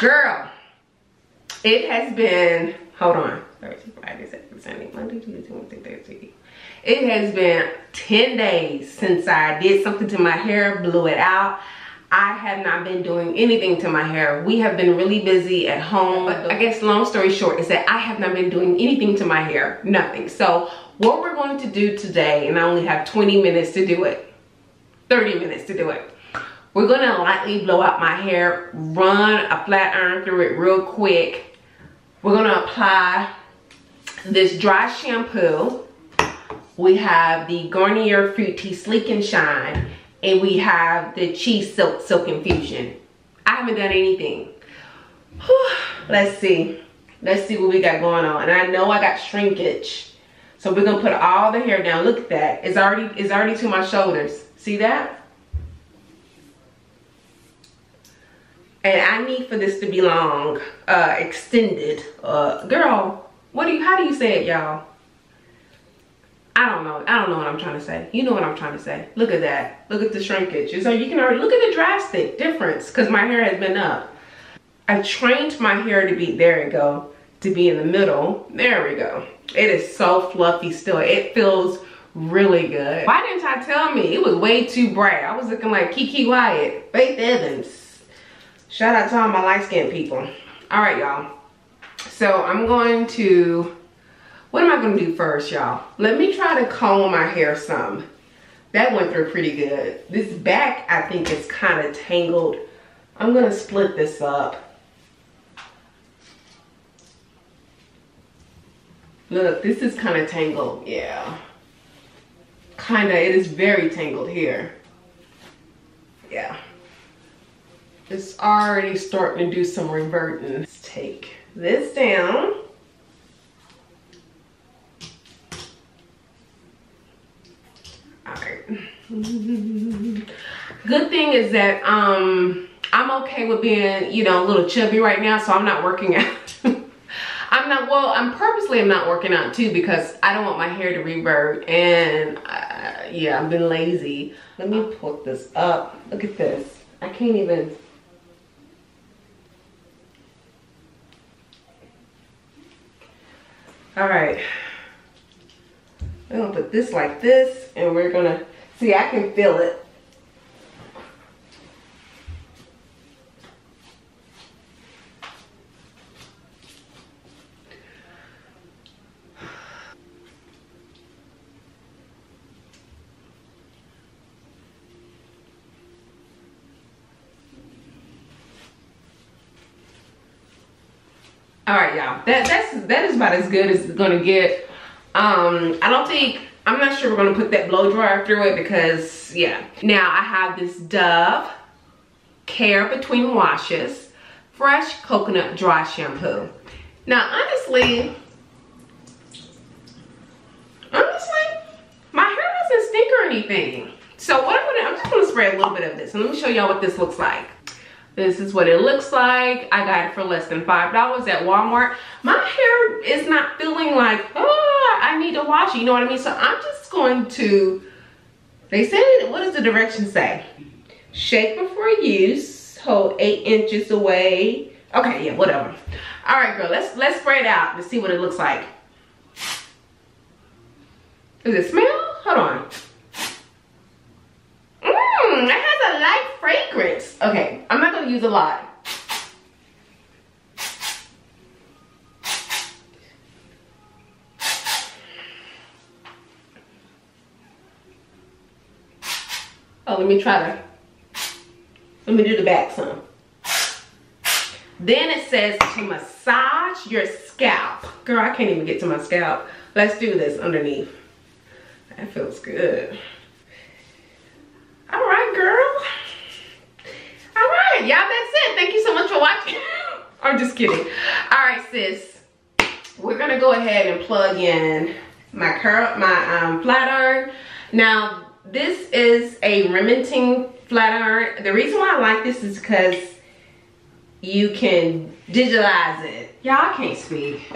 Girl, it has been, hold on, Thursday, Friday, Saturday, Sunday, Monday, Tuesday, Wednesday, Thursday. It has been 10 days since I did something to my hair, blew it out. I have not been doing anything to my hair. We have been really busy at home. But I guess long story short is that I have not been doing anything to my hair, nothing. So what we're going to do today, and I only have 20 minutes to do it, 30 minutes to do it. We're gonna lightly blow out my hair, run a flat iron through it real quick. We're gonna apply this dry shampoo. We have the Garnier Fructis Sleek and Shine, and we have the Chi Silk Infusion. I haven't done anything. Whew. Let's see what we got going on. And I know I got shrinkage, so we're gonna put all the hair down. Look at that. It's already to my shoulders. See that? And I need for this to be long, extended. Girl, how do you say it, y'all? I don't know what I'm trying to say. You know what I'm trying to say. Look at that. Look at the shrinkage. So you can already look at the drastic difference because my hair has been up. I trained my hair to be, there it go, to be in the middle. There we go. It is so fluffy still. It feels really good. Why didn't I tell me? It was way too bright. I was looking like Keke Wyatt, Faith Evans. Shout out to all my light-skinned people. All right, y'all. So I'm going to, what am I going to do first, y'all? Let me try to comb my hair some. That went through pretty good. This back, I think, is kind of tangled. I'm going to split this up. Look, this is kind of tangled. Yeah. Kind of, it is very tangled here. Yeah. It's already starting to do some reverting. Let's take this down. All right. Good thing is that I'm okay with being, you know, a little chubby right now, so I'm not working out. I'm purposely not working out too because I don't want my hair to revert, and yeah, I've been lazy. Let me pull this up. Look at this. I can't even. All right, I'm gonna put this like this, and we're gonna, see, I can feel it. All right, y'all, that is about as good as it's gonna get. I'm not sure we're gonna put that blow dryer through it because, yeah. Now I have this Dove Care Between Washes Fresh Coconut Dry Shampoo. Now, honestly, my hair doesn't stink or anything. So what I'm just gonna spray a little bit of this, and let me show y'all what this looks like. This is what it looks like. I got it for less than $5 at Walmart. My hair is not feeling like, oh, I need to wash it. You know what I mean? So I'm just going to, they said, what does the direction say? Shake before use, hold 8 inches away. Okay, yeah, whatever. All right, girl, let's spray it out to see what it looks like. Does it smell? Hold on. It has a light fragrance. Okay, I'm not gonna use a lot. Oh, let me do the back some. Then it says to massage your scalp. Girl, I can't even get to my scalp. Let's do this underneath. That feels good. Y'all, that's it. Thank you so much for watching. I'm just kidding. All right, sis, we're gonna go ahead and plug in my flat iron. Now, this is a Remington flat iron. The reason why I like this is because you can digitalize it. Y'all, can't speak.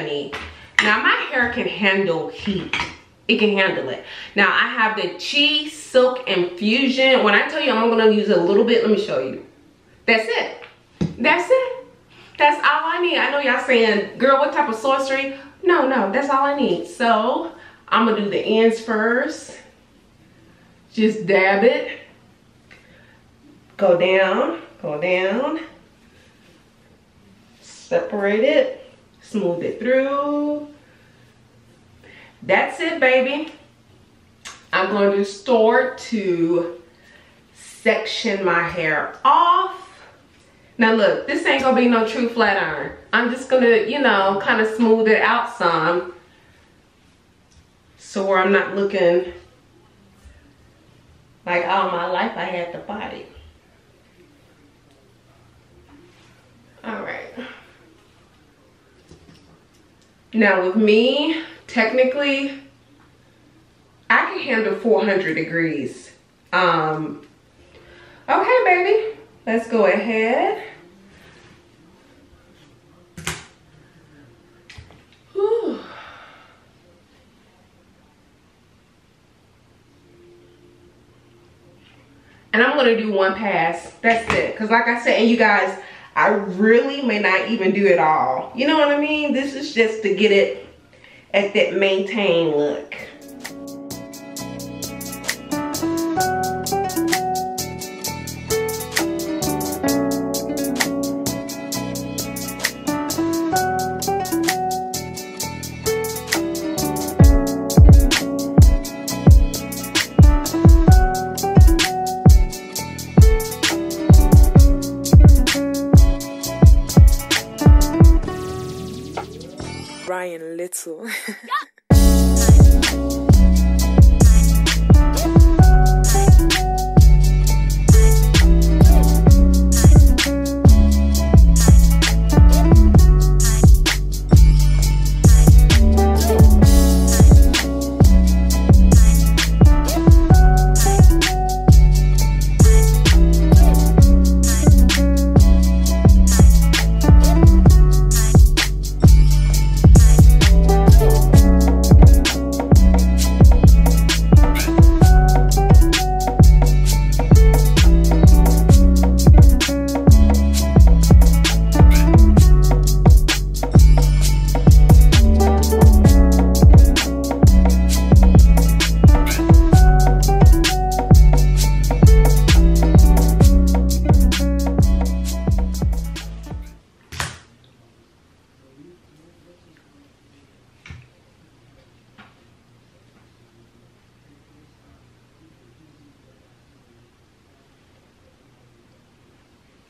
Now, my hair can handle heat. It can handle it. Now, I have the Chi Silk Infusion. When I tell you I'm gonna use a little bit, let me show you. That's it. That's it. That's all I need. I know y'all saying, girl, what type of sorcery? No, no, that's all I need. So I'm gonna do the ends first. Just dab it. Go down, go down. Separate it, smooth it through. That's it, baby. I'm going to start to section my hair off. Now look, this ain't gonna be no true flat iron. I'm just gonna, you know, kind of smooth it out some, so where I'm not looking like all my life I had the body. All right. Now with me, technically, I can handle 400 degrees. Okay, baby, let's go ahead. Whew. And I'm gonna do one pass, that's it. Cause like I said, and you guys, I really may not even do it all. You know what I mean? This is just to get it at that maintain look. Little.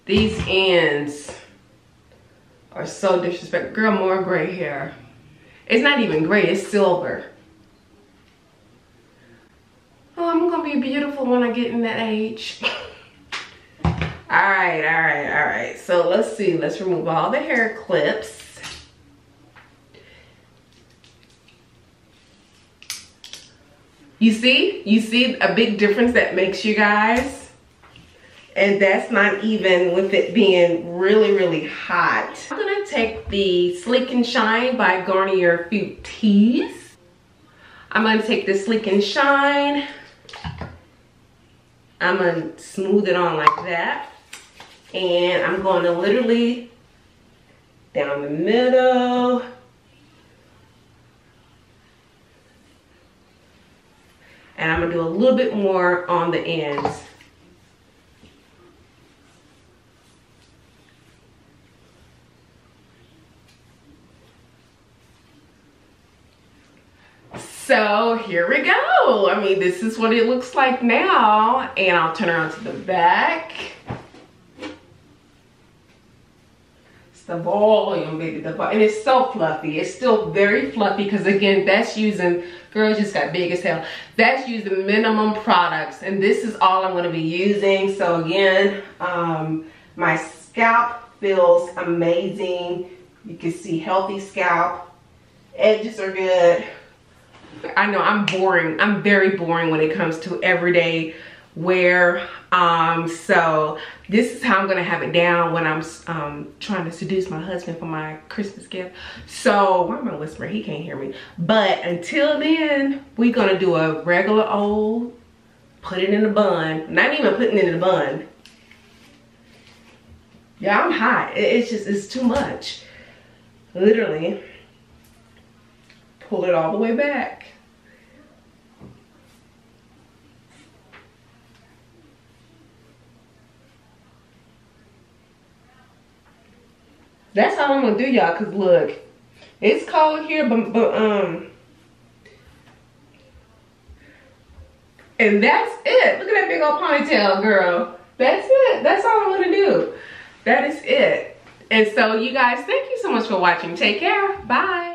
These ends are so disrespectful. Girl, more gray hair. It's not even gray, it's silver. Oh, I'm gonna be beautiful when I get in that age. All right, all right, all right. So let's see, let's remove all the hair clips. You see a big difference that makes, you guys? And that's not even with it being really, really hot. I'm gonna take the Sleek and Shine by Garnier Fructis. I'm gonna take the Sleek and Shine. I'm gonna smooth it on like that. And I'm gonna literally down the middle. And I'm gonna do a little bit more on the ends. So here we go. I mean, this is what it looks like now. And I'll turn around to the back. It's the volume, baby. The volume. And it's so fluffy. It's still very fluffy because, again, that's using, girl, just got big as hell. That's using minimum products. And this is all I'm going to be using. So, again, my scalp feels amazing. You can see healthy scalp. Edges are good. I know I'm boring. I'm very boring when it comes to everyday wear. So this is how I'm gonna have it down when I'm trying to seduce my husband for my Christmas gift. So why am I whispering? He can't hear me. But until then, we're gonna do a regular old, put it in a bun. Not even putting it in a bun. Yeah, I'm hot. It's just, it's too much. Literally, pull it all the way back. That's all I'm gonna do, y'all, cause look, it's cold here, and that's it. Look at that big old ponytail, girl. That's it. That's all I'm gonna do. That is it. And so, you guys, thank you so much for watching. Take care. Bye.